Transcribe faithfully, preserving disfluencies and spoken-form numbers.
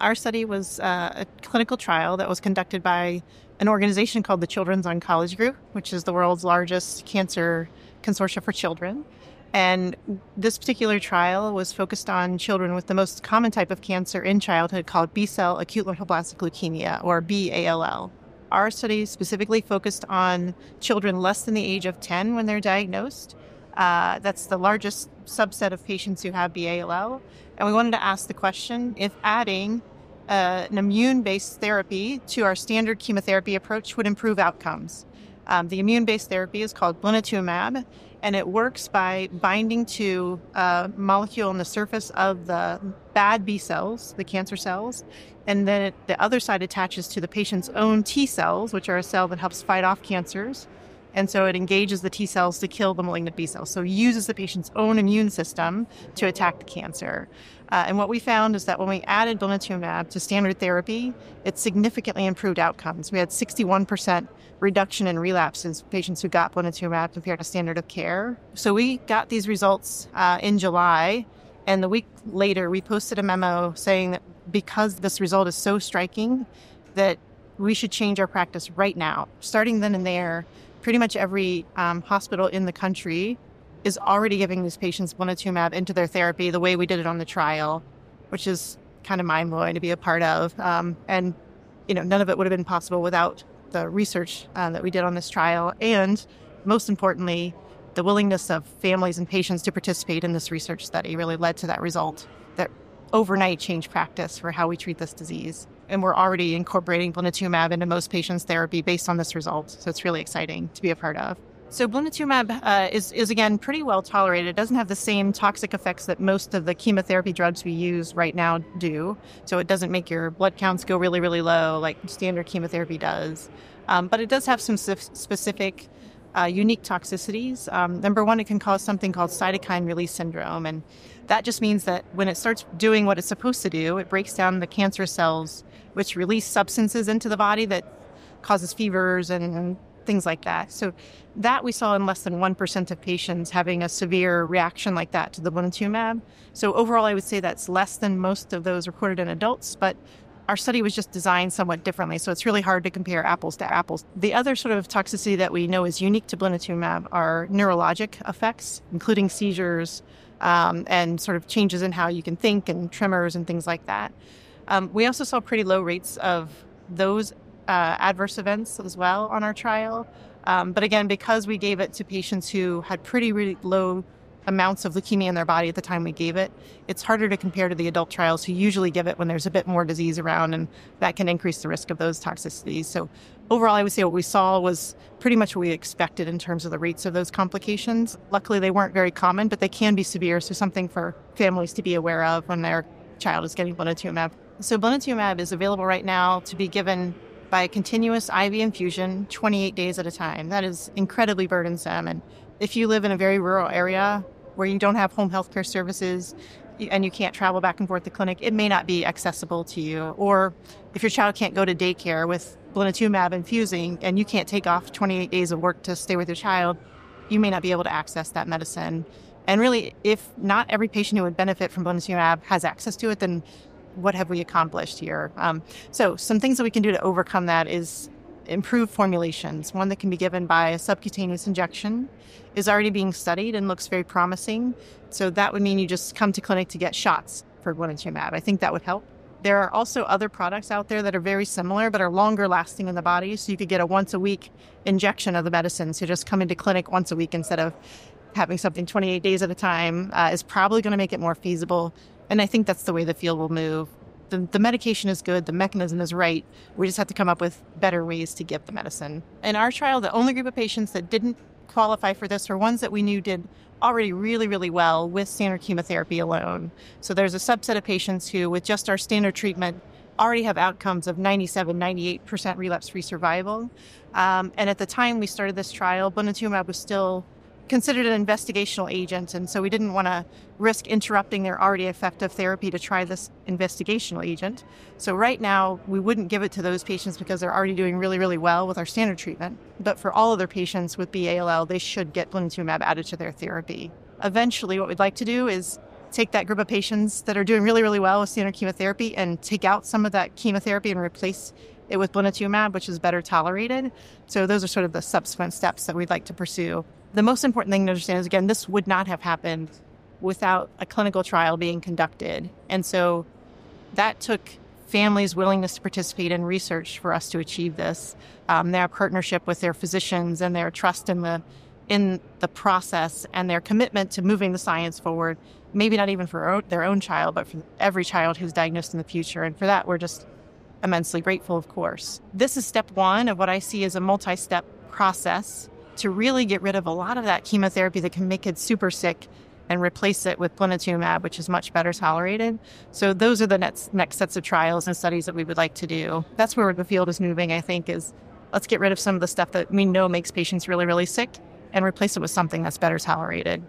our study was uh, a clinical trial that was conducted by an organization called the Children's Oncology Group, which is the world's largest cancer consortia for children. And this particular trial was focused on children with the most common type of cancer in childhood called B-cell acute lymphoblastic leukemia, or B A L L. Our study specifically focused on children less than the age of ten when they're diagnosed. Uh, that's the largest subset of patients who have B A L L. And we wanted to ask the question, if adding uh, an immune-based therapy to our standard chemotherapy approach would improve outcomes. Um, the immune-based therapy is called blinatumomab, and it works by binding to a molecule on the surface of the bad B cells, the cancer cells, and then it, the other side attaches to the patient's own T cells, which are a cell that helps fight off cancers. And so it engages the T cells to kill the malignant B cells. So it uses the patient's own immune system to attack the cancer. Uh, and what we found is that when we added blinatumomab to standard therapy, it significantly improved outcomes. We had sixty-one percent reduction in relapse in patients who got blinatumomab compared to standard of care. So we got these results uh, in July. And the week later, we posted a memo saying that because this result is so striking, that we should change our practice right now. Starting then and there, pretty much every um, hospital in the country is already giving these patients blinatumomab into their therapy the way we did it on the trial, which is kind of mind-blowing to be a part of. Um, and, you know, none of it would have been possible without the research uh, that we did on this trial. And most importantly, the willingness of families and patients to participate in this research study really led to that result that overnight changed practice for how we treat this disease. And we're already incorporating blinatumomab into most patients' therapy based on this result. So it's really exciting to be a part of. So blinatumomab uh, is, is, again, pretty well tolerated. It doesn't have the same toxic effects that most of the chemotherapy drugs we use right now do. So it doesn't make your blood counts go really, really low like standard chemotherapy does. Um, but it does have some specific Uh, unique toxicities. Um, number one, it can cause something called cytokine release syndrome. And that just means that when it starts doing what it's supposed to do, it breaks down the cancer cells, which release substances into the body that causes fevers and, and things like that. So that we saw in less than one percent of patients having a severe reaction like that to the blinatumomab. So overall, I would say that's less than most of those reported in adults, but our study was just designed somewhat differently, so it's really hard to compare apples to apples. The other sort of toxicity that we know is unique to blinatumomab are neurologic effects, including seizures um, and sort of changes in how you can think and tremors and things like that. Um, we also saw pretty low rates of those uh, adverse events as well on our trial. Um, but again, because we gave it to patients who had pretty really low amounts of leukemia in their body at the time we gave it, it's harder to compare to the adult trials who usually give it when there's a bit more disease around, and that can increase the risk of those toxicities. So overall, I would say what we saw was pretty much what we expected in terms of the rates of those complications. Luckily, they weren't very common, but they can be severe, so something for families to be aware of when their child is getting blinatumomab. So blinatumomab is available right now to be given by a continuous I V infusion twenty-eight days at a time. That is incredibly burdensome, and if you live in a very rural area where you don't have home health care services and you can't travel back and forth to clinic, it may not be accessible to you. Or if your child can't go to daycare with blinatumomab infusing and you can't take off twenty-eight days of work to stay with your child, you may not be able to access that medicine. And really, if not every patient who would benefit from blinatumomab has access to it, then what have we accomplished here? Um, so some things that we can do to overcome that is improved formulations. One that can be given by a subcutaneous injection is already being studied and looks very promising. So that would mean you just come to clinic to get shots for blinatumomab. I think that would help. There are also other products out there that are very similar but are longer lasting in the body. So you could get a once a week injection of the medicine. So just come into clinic once a week instead of having something twenty-eight days at a time uh, is probably going to make it more feasible. And I think that's the way the field will move. The, the medication is good, the mechanism is right. We just have to come up with better ways to give the medicine. In our trial, the only group of patients that didn't qualify for this were ones that we knew did already really, really well with standard chemotherapy alone. So there's a subset of patients who, with just our standard treatment, already have outcomes of ninety-seven, ninety-eight percent relapse-free survival. Um, and at the time we started this trial, blinatumomab was still considered an investigational agent, and so we didn't want to risk interrupting their already effective therapy to try this investigational agent. So right now, we wouldn't give it to those patients because they're already doing really, really well with our standard treatment. But for all other patients with B A L L, they should get blinatumomab added to their therapy. Eventually, what we'd like to do is take that group of patients that are doing really, really well with standard chemotherapy and take out some of that chemotherapy and replace it with blinatumomab, which is better tolerated. So those are sort of the subsequent steps that we'd like to pursue. The most important thing to understand is, again, this would not have happened without a clinical trial being conducted. And so that took families' willingness to participate in research for us to achieve this. Um, their partnership with their physicians and their trust in the in the process and their commitment to moving the science forward, maybe not even for own, their own child, but for every child who's diagnosed in the future. And for that, we're just immensely grateful, of course. This is step one of what I see as a multi-step process to really get rid of a lot of that chemotherapy that can make kids super sick and replace it with blinatumomab, which is much better tolerated. So those are the next, next sets of trials and studies that we would like to do. That's where the field is moving, I think, is let's get rid of some of the stuff that we know makes patients really, really sick and replace it with something that's better tolerated.